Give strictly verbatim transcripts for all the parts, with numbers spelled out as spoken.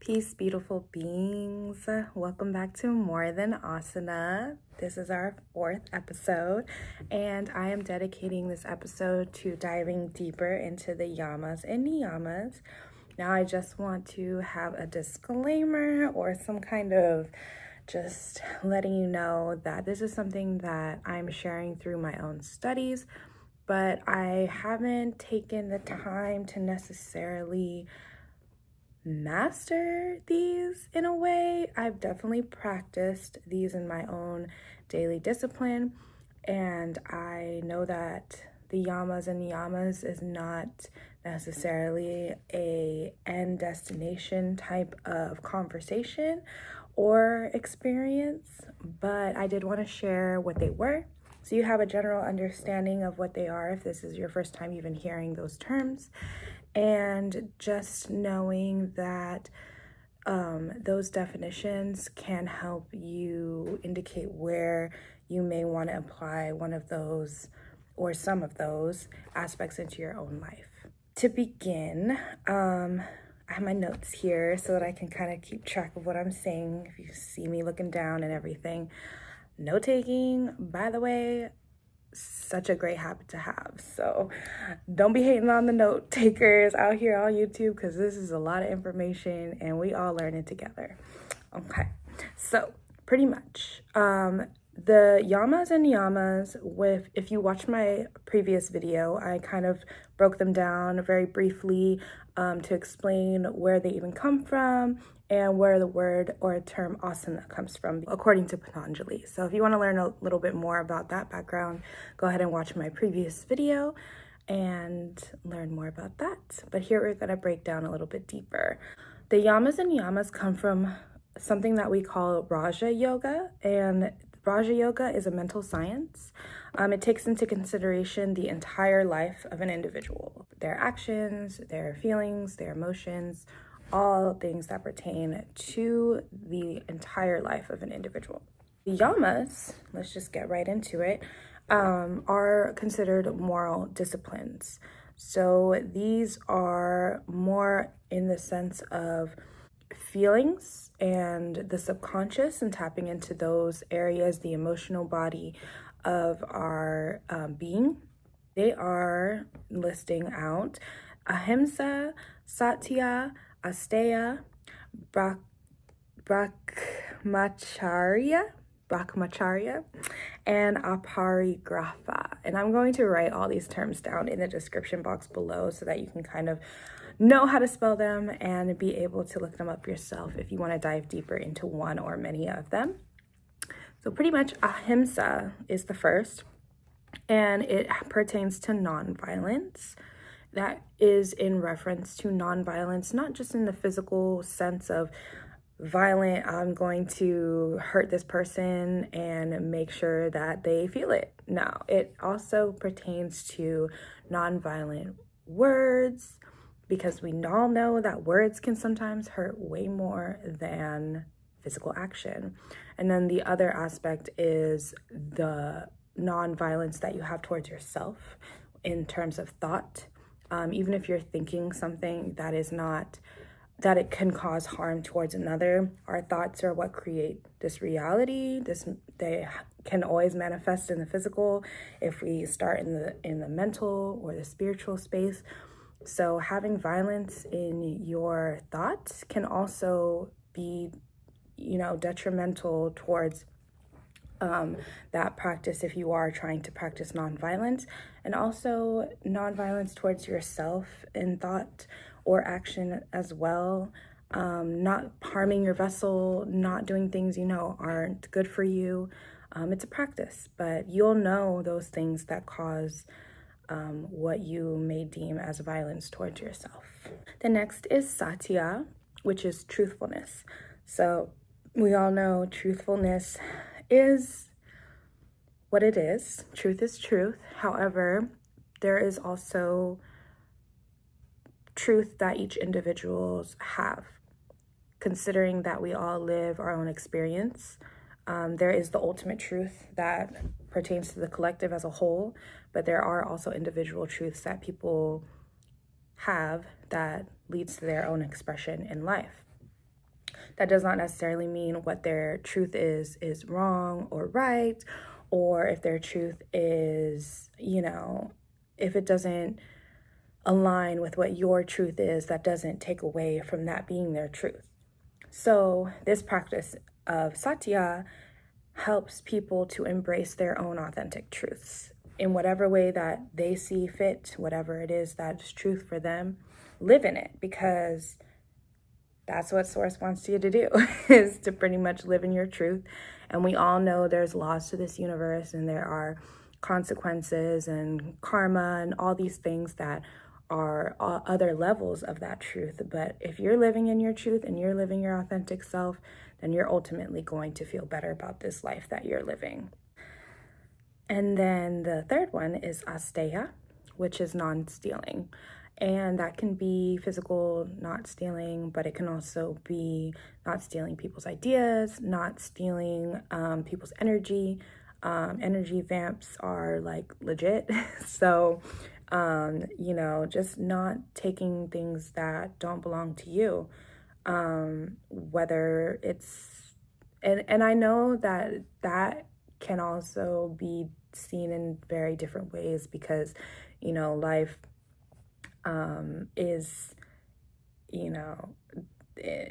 Peace, beautiful beings. Welcome back to More Than Asana. This is our fourth episode, and I am dedicating this episode to diving deeper into the yamas and niyamas. Now, I just want to have a disclaimer or some kind of just letting you know that this is something that I'm sharing through my own studies, but I haven't taken the time to necessarily master these in a way. I've definitely practiced these in my own daily discipline, and I know that the yamas and niyamas is not necessarily a end destination type of conversation or experience, but I did want to share what they were so you have a general understanding of what they are if this is your first time even hearing those terms. And just knowing that um, those definitions can help you indicate where you may want to apply one of those or some of those aspects into your own life. To begin, um, I have my notes here so that I can kind of keep track of what I'm saying. If you see me looking down and everything, note taking, by the way, such a great habit to have, so don't be hating on the note takers out here on YouTube, because this is a lot of information and we all learn it together. Okay, so pretty much um the yamas and niyamas, with if you watch my previous video, I kind of broke them down very briefly um to explain where they even come from and where the word or term asana comes from, according to Patanjali. So if you want to learn a little bit more about that background, go ahead and watch my previous video and learn more about that. But here we're going to break down a little bit deeper. The yamas and niyamas come from something that we call Raja Yoga, and Raja Yoga is a mental science. Um, it takes into consideration the entire life of an individual, their actions, their feelings, their emotions, all things that pertain to the entire life of an individual. The yamas, let's just get right into it, um, are considered moral disciplines. So these are more in the sense of feelings and the subconscious, and tapping into those areas, the emotional body of our um, being. They are listing out Ahimsa, Satya, Asteya, Brahmacharya, Brahmacharya, and Aparigraha. And I'm going to write all these terms down in the description box below so that you can kind of know how to spell them and be able to look them up yourself if you want to dive deeper into one or many of them. So pretty much Ahimsa is the first, and it pertains to nonviolence. That is in reference to nonviolence, not just in the physical sense of violent, I'm going to hurt this person and make sure that they feel it. No, it also pertains to nonviolent words, because we all know that words can sometimes hurt way more than physical action. And then the other aspect is the nonviolence that you have towards yourself in terms of thought. Um, even if you're thinking something that is not, that it can cause harm towards another, our thoughts are what create this reality. This, they can always manifest in the physical if we start in the in the mental or the spiritual space. So having violence in your thoughts can also be, you know, detrimental towards Um, that practice if you are trying to practice nonviolence, and also nonviolence towards yourself in thought or action as well. Um, not harming your vessel, not doing things you know aren't good for you. Um, it's a practice, but you'll know those things that cause um, what you may deem as violence towards yourself. The next is Satya, which is truthfulness. So we all know truthfulness is what it is. Truth is truth. However, there is also truth that each individuals have. Considering that we all live our own experience, um, there is the ultimate truth that pertains to the collective as a whole, but there are also individual truths that people have that leads to their own expression in life. That does not necessarily mean what their truth is is wrong or right, or if their truth is, you know, if it doesn't align with what your truth is, that doesn't take away from that being their truth. So this practice of Satya helps people to embrace their own authentic truths in whatever way that they see fit, whatever it is that's truth for them, live in it, because that's what Source wants you to do, is to pretty much live in your truth. And we all know there's laws to this universe, and there are consequences and karma and all these things that are other levels of that truth. But if you're living in your truth and you're living your authentic self, then you're ultimately going to feel better about this life that you're living. And then the third one is Asteya, which is non-stealing. And that can be physical not stealing, but it can also be not stealing people's ideas, not stealing um, people's energy. Um, energy vamps are like legit. So, um, you know, just not taking things that don't belong to you. Um, whether it's, and, and I know that that can also be seen in very different ways, because, you know, life um is, you know,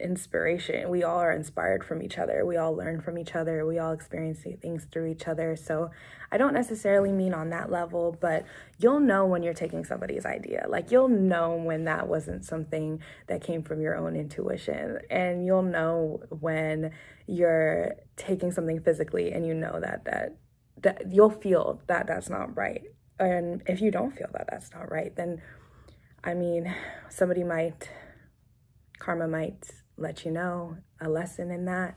inspiration. We all are inspired from each other, we all learn from each other, we all experience things through each other. So I don't necessarily mean on that level, but you'll know when you're taking somebody's idea. Like, you'll know when that wasn't something that came from your own intuition, and you'll know when you're taking something physically and you know that that that you'll feel that that's not right. And if you don't feel that that's not right, then I mean, somebody might, karma might let you know a lesson in that.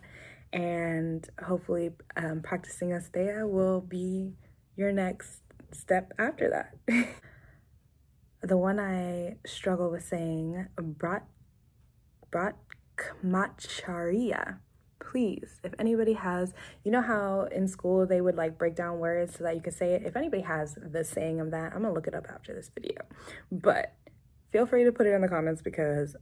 And hopefully um, practicing Asteya will be your next step after that. The one I struggle with saying, Brat, Brahmacharya. Please, if anybody has, you know how in school they would like break down words so that you could say it? If anybody has the saying of that, I'm gonna look it up after this video. But feel free to put it in the comments, because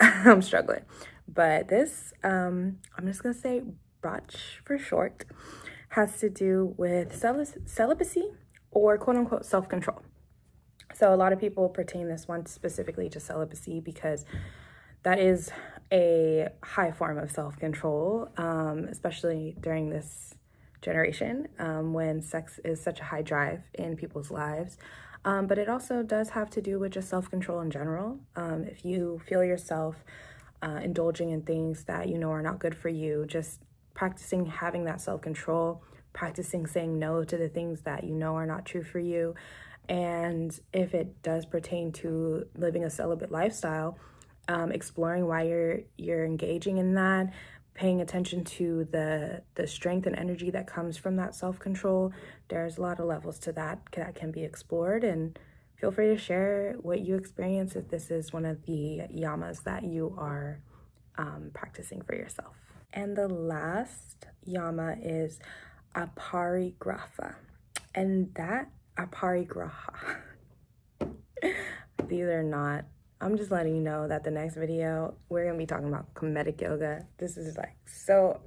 I'm struggling. But this, um, I'm just gonna say brach for short, has to do with celibacy or quote unquote self-control. So a lot of people pertain this one specifically to celibacy, because that is a high form of self-control, um, especially during this generation, um, when sex is such a high drive in people's lives. Um, but it also does have to do with just self-control in general. Um, if you feel yourself uh, indulging in things that you know are not good for you, just practicing having that self-control, practicing saying no to the things that you know are not true for you. And if it does pertain to living a celibate lifestyle, um, exploring why you're you're engaging in that, paying attention to the the strength and energy that comes from that self-control. There's a lot of levels to that that can be explored, and feel free to share what you experience if this is one of the yamas that you are um, practicing for yourself. And the last yama is aparigraha, and that aparigraha. These are not, I'm just letting you know that the next video, we're going to be talking about comedic yoga. This is like so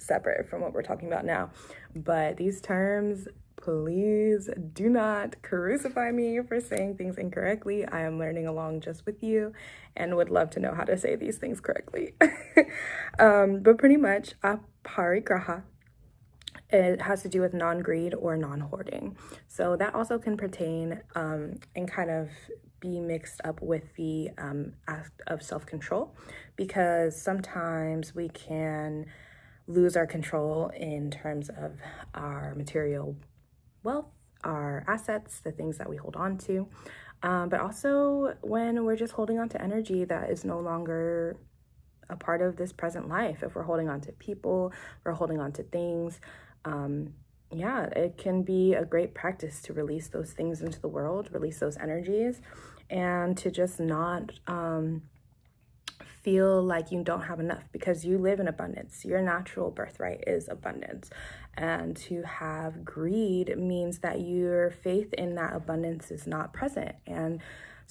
separate from what we're talking about now. But these terms, please do not crucify me for saying things incorrectly. I am learning along just with you and would love to know how to say these things correctly. um, but pretty much, aparigraha, it has to do with non-greed or non-hoarding. So that also can pertain um, and kind of be mixed up with the um, act of self-control, because sometimes we can lose our control in terms of our material wealth, our assets, the things that we hold on to, um, but also when we're just holding on to energy that is no longer a part of this present life. If we're holding on to people, we're holding on to things, um, yeah, it can be a great practice to release those things into the world, release those energies, and to just not um, feel like you don't have enough, because you live in abundance. Your natural birthright is abundance. And to have greed means that your faith in that abundance is not present. And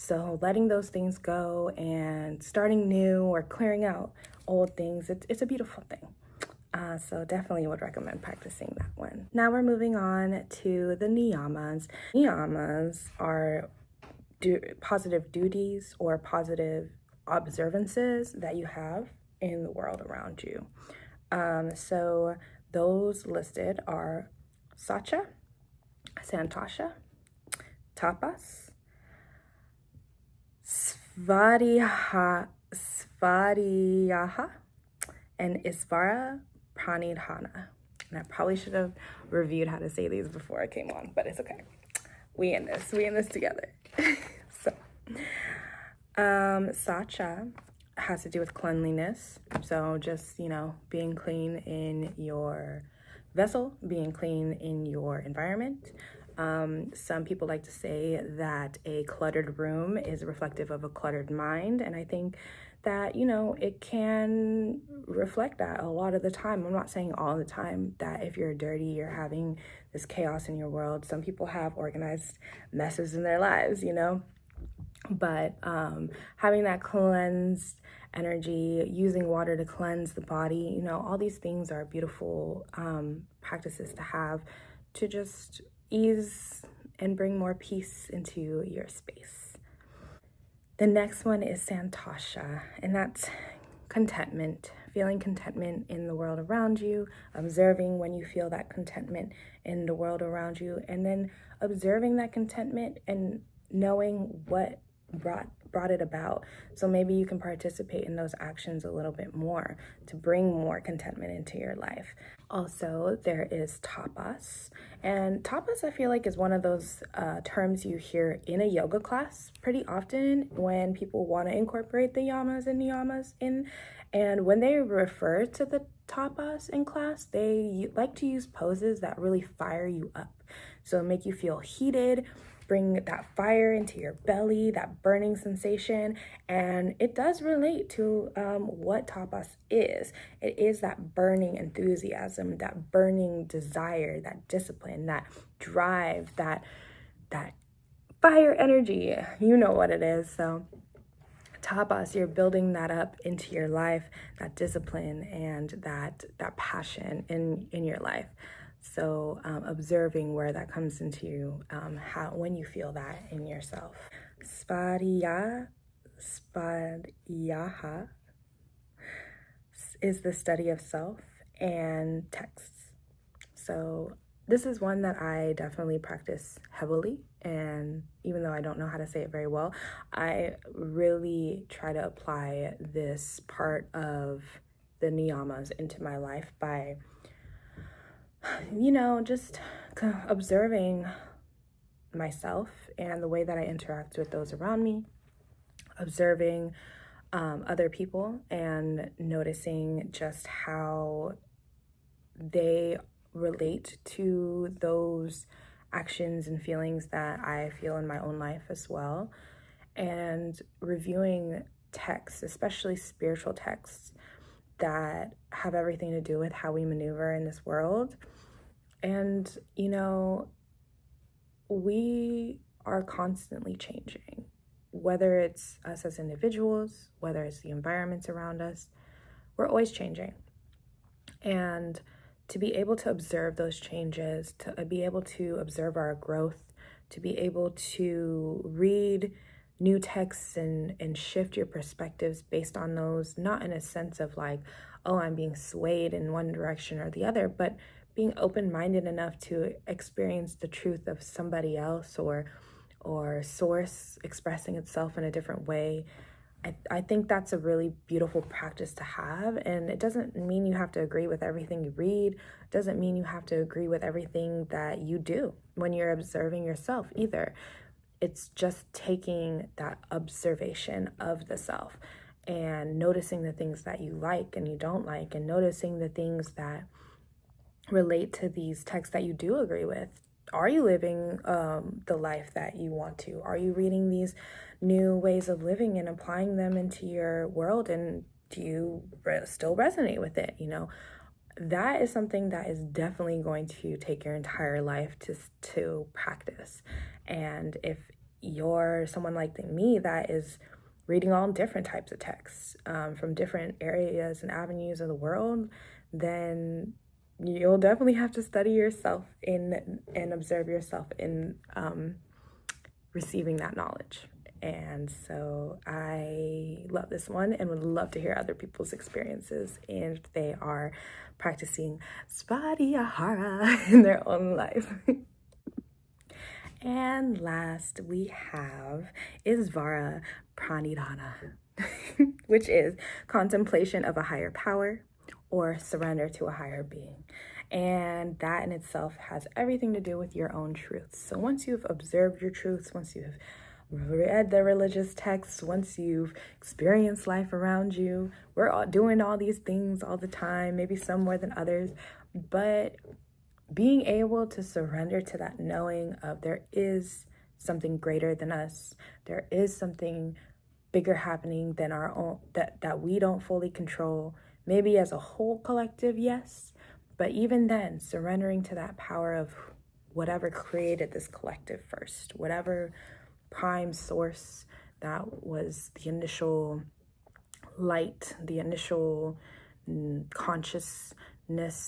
So letting those things go and starting new or clearing out old things, it's, it's a beautiful thing. Uh, so definitely would recommend practicing that one. Now we're moving on to the niyamas. Niyamas are do, positive duties or positive observances that you have in the world around you. Um, so those listed are Saucha, Santosha, Tapas, Svadhyaya, Svadhyaya, and Isvara Pranidhana. And I probably should have reviewed how to say these before I came on, but it's okay. We in this, we in this together. So, um, Saucha has to do with cleanliness. So just, you know, being clean in your vessel, being clean in your environment. Um, some people like to say that a cluttered room is reflective of a cluttered mind. And I think that, you know, it can reflect that a lot of the time. I'm not saying all the time that if you're dirty, you're having this chaos in your world. Some people have organized messes in their lives, you know, but um, having that cleansed energy, using water to cleanse the body, you know, all these things are beautiful um, practices to have to just ease and bring more peace into your space. The next one is Santosha, and that's contentment, feeling contentment in the world around you, observing when you feel that contentment in the world around you, and then observing that contentment and knowing what brought brought it about. So maybe you can participate in those actions a little bit more to bring more contentment into your life. Also, there is tapas. And tapas, I feel like, is one of those uh, terms you hear in a yoga class pretty often when people want to incorporate the yamas and niyamas in. And when they refer to the tapas in class, they like to use poses that really fire you up. So make you feel heated, bring that fire into your belly, that burning sensation. And it does relate to um, what tapas is. It is that burning enthusiasm, that burning desire, that discipline, that drive, that, that fire energy. You know what it is. So tapas, you're building that up into your life, that discipline and that, that passion in, in your life. So um, observing where that comes into you, um, how, when you feel that in yourself. Svadhyaya, Svadhyaya is the study of self and texts. So this is one that I definitely practice heavily. And even though I don't know how to say it very well, I really try to apply this part of the niyamas into my life by, you know, just observing myself and the way that I interact with those around me, observing um, other people and noticing just how they relate to those actions and feelings that I feel in my own life as well. And reviewing texts, especially spiritual texts, that have everything to do with how we maneuver in this world. And, you know, we are constantly changing, whether it's us as individuals, whether it's the environments around us, we're always changing. And to be able to observe those changes, to be able to observe our growth, to be able to read new texts and, and shift your perspectives based on those, not in a sense of like, oh, I'm being swayed in one direction or the other, but being open-minded enough to experience the truth of somebody else or or source expressing itself in a different way. I, I think that's a really beautiful practice to have. And it doesn't mean you have to agree with everything you read. It doesn't mean you have to agree with everything that you do when you're observing yourself either. It's just taking that observation of the self and noticing the things that you like and you don't like, and noticing the things that relate to these texts that you do agree with. Are you living um, the life that you want to? Are you reading these new ways of living and applying them into your world? And do you re- still resonate with it? You know, that is something that is definitely going to take your entire life to, to practice. And if you're someone like me that is reading all different types of texts um, from different areas and avenues of the world, then you'll definitely have to study yourself in and observe yourself in um, receiving that knowledge. And so I love this one and would love to hear other people's experiences and if they are practicing Svadhyaya in their own life. And last we have Isvara Pranidhana, which is contemplation of a higher power or surrender to a higher being. And that in itself has everything to do with your own truths. So once you've observed your truths, once you've read the religious texts, once you've experienced life around you, we're all doing all these things all the time, maybe some more than others, but being able to surrender to that knowing of there is something greater than us, there is something bigger happening than our own, that, that we don't fully control, maybe as a whole collective, yes, but even then, surrendering to that power of whatever created this collective first, whatever prime source that was the initial light, the initial consciousness,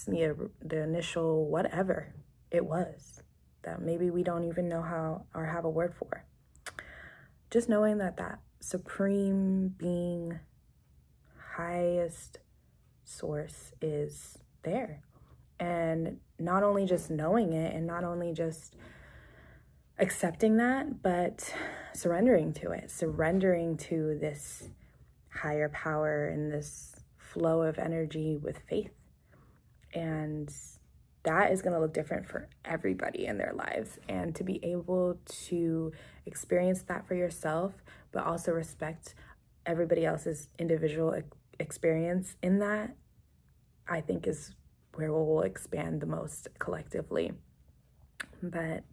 the, the initial whatever it was that maybe we don't even know how or have a word for. Just knowing that that supreme being, highest source is there. And not only just knowing it and not only just accepting that, but surrendering to it, surrendering to this higher power and this flow of energy with faith. And that is going to look different for everybody in their lives. And to be able to experience that for yourself, but also respect everybody else's individual experience in that, I think is where we'll expand the most collectively. But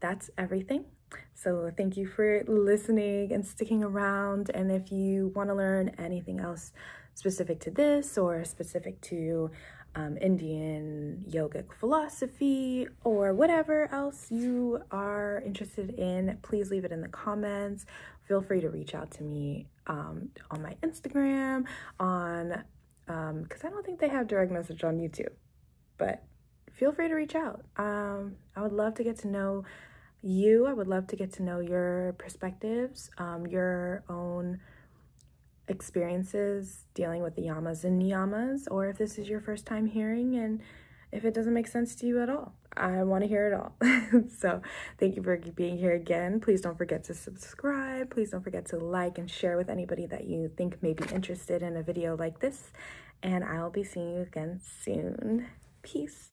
that's everything. So thank you for listening and sticking around. And if you want to learn anything else specific to this or specific to um, Indian yogic philosophy or whatever else you are interested in, please leave it in the comments. Feel free to reach out to me um, on my Instagram, on um, because I don't think they have direct message on YouTube, but feel free to reach out. Um, I would love to get to know you. I would love to get to know your perspectives, um, your own experiences dealing with the yamas and niyamas, or if this is your first time hearing and if it doesn't make sense to you at all. I want to hear it all. So thank you for being here again. Please don't forget to subscribe. Please don't forget to like and share with anybody that you think may be interested in a video like this. And I'll be seeing you again soon. Peace.